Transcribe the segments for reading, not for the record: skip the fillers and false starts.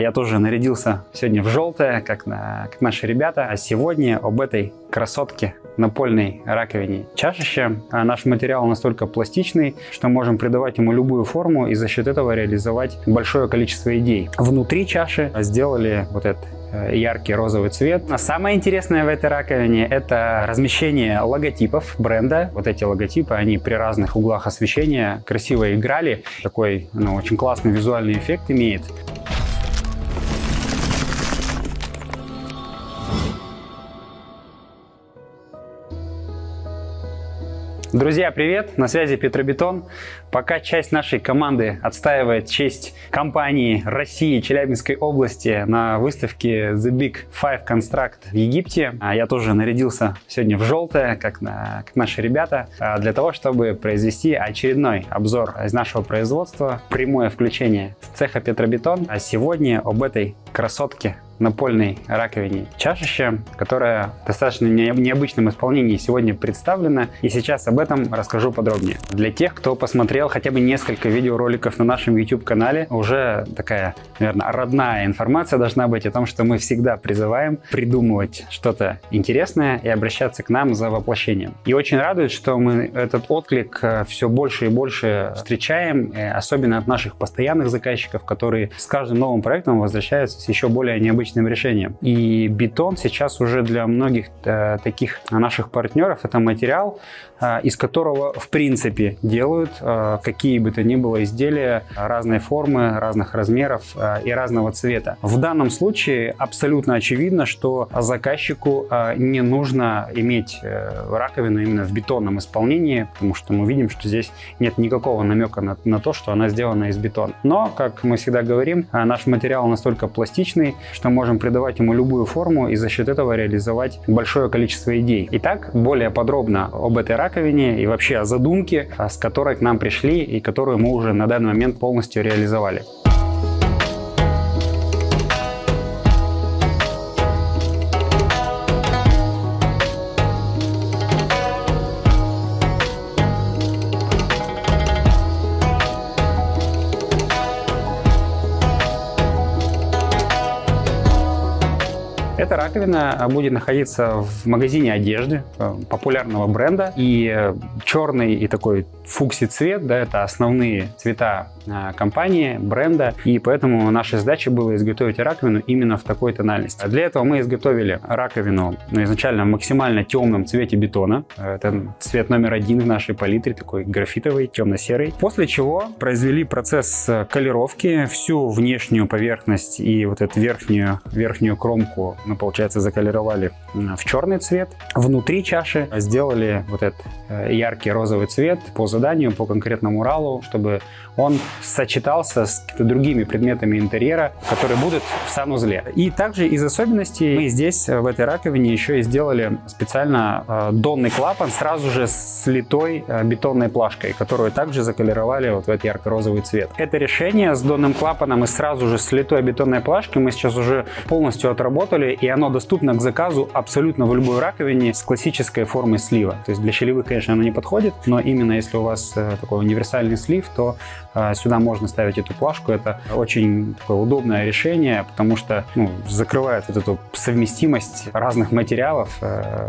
Я тоже нарядился сегодня в желтое, как наши ребята. А сегодня об этой красотке напольной раковине чашище. А наш материал настолько пластичный, что можем придавать ему любую форму и за счет этого реализовать большое количество идей. Внутри чаши сделали вот этот яркий розовый цвет. А самое интересное в этой раковине — это размещение логотипов бренда. Вот эти логотипы, они при разных углах освещения красиво играли. Такой, очень классный визуальный эффект имеет. Друзья, привет! На связи Петробетон. Пока часть нашей команды отстаивает честь компании России, Челябинской области на выставке The Big Five Construct в Египте, я тоже нарядился сегодня в желтое, как наши ребята, для того, чтобы произвести очередной обзор из нашего производства, прямое включение с цеха Петробетон. А сегодня об этой красотке напольной раковине чашище, которая в достаточно необычном исполнении сегодня представлена, и сейчас об этом расскажу подробнее. Для тех, кто посмотрел хотя бы несколько видеороликов на нашем YouTube-канале, уже такая, наверное, родная информация должна быть о том, что мы всегда призываем придумывать что-то интересное и обращаться к нам за воплощением. И очень радует, что мы этот отклик все больше и больше встречаем, особенно от наших постоянных заказчиков, которые с каждым новым проектом возвращаются с еще более необычным решением. И бетон сейчас уже для многих таких наших партнеров — это материал, из которого в принципе делают какие бы то ни было изделия разной формы, разных размеров и разного цвета. В данном случае абсолютно очевидно, что заказчику не нужно иметь раковину именно в бетонном исполнении, потому что мы видим, что здесь нет никакого намека на то, что она сделана из бетона. Но, как мы всегда говорим, наш материал настолько пластичный, что можем придавать ему любую форму и за счет этого реализовать большое количество идей. Итак, более подробно об этой раковине и вообще о задумке, с которой к нам пришли и которую мы уже на данный момент полностью реализовали. Эта раковина будет находиться в магазине одежды популярного бренда. И черный и такой фукси цвет, да, это основные цвета компании, бренда. И поэтому нашей задачей было изготовить раковину именно в такой тональности. Для этого мы изготовили раковину изначально в максимально темном цвете бетона. Это цвет номер 1 в нашей палитре, такой графитовый, темно-серый. После чего произвели процесс колировки. Всю внешнюю поверхность и вот эту верхнюю кромку мы, получается, заколеровали в черный цвет. Внутри чаши сделали вот этот яркий розовый цвет по заданию, по конкретному Уралу, чтобы он сочетался с другими предметами интерьера, которые будут в санузле. И также из особенностей мы здесь, в этой раковине, еще и сделали специально донный клапан сразу же с литой бетонной плашкой, которую также заколеровали вот в этот ярко-розовый цвет. Это решение с донным клапаном и сразу же с литой бетонной плашкой мы сейчас уже полностью отработали, и оно доступно к заказу абсолютно в любой раковине с классической формой слива. То есть для щелевых, конечно, оно не подходит, но именно если у вас такой универсальный слив, то сюда можно ставить эту плашку. Это очень такое удобное решение, потому что закрывает вот эту совместимость разных материалов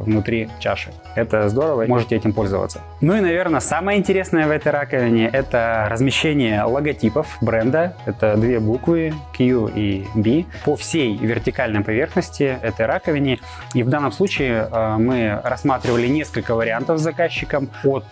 внутри чаши. Это здорово, можете этим пользоваться. Ну и, наверное, самое интересное в этой раковине — это размещение логотипов бренда. Это 2 буквы Q и B по всей вертикальной поверхности этой раковине. И в данном случае мы рассматривали несколько вариантов с заказчиком, от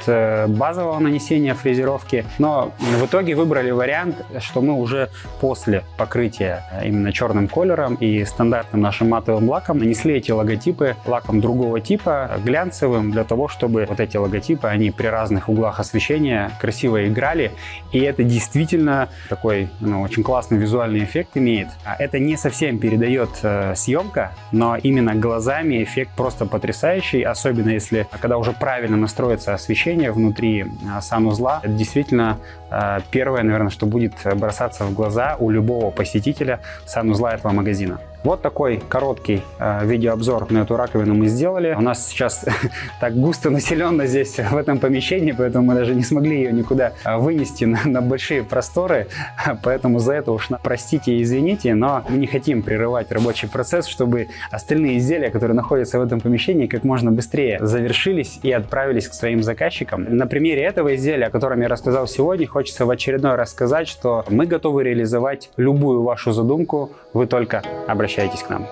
базового нанесения фрезеровки, но в итоге выбрали вариант, что мы уже после покрытия именно черным колером и стандартным нашим матовым лаком нанесли эти логотипы лаком другого типа, глянцевым, для того, чтобы вот эти логотипы, они при разных углах освещения красиво играли, и это действительно такой очень классный визуальный эффект имеет. Это не совсем передает съемку, но именно глазами эффект просто потрясающий, особенно если, когда уже правильно настроится освещение внутри санузла. Это действительно первое, наверное, что будет бросаться в глаза у любого посетителя санузла этого магазина. Вот такой короткий видеообзор на эту раковину мы сделали. У нас сейчас так густо населенно здесь, в этом помещении, поэтому мы даже не смогли ее никуда вынести на большие просторы. Поэтому за это уж простите и извините, но мы не хотим прерывать рабочий процесс, чтобы остальные изделия, которые находятся в этом помещении, как можно быстрее завершились и отправились к своим заказчикам. На примере этого изделия, о котором я рассказал сегодня, хочется в очередной раз сказать, что мы готовы реализовать любую вашу задумку, вы только обращайтесь к нам.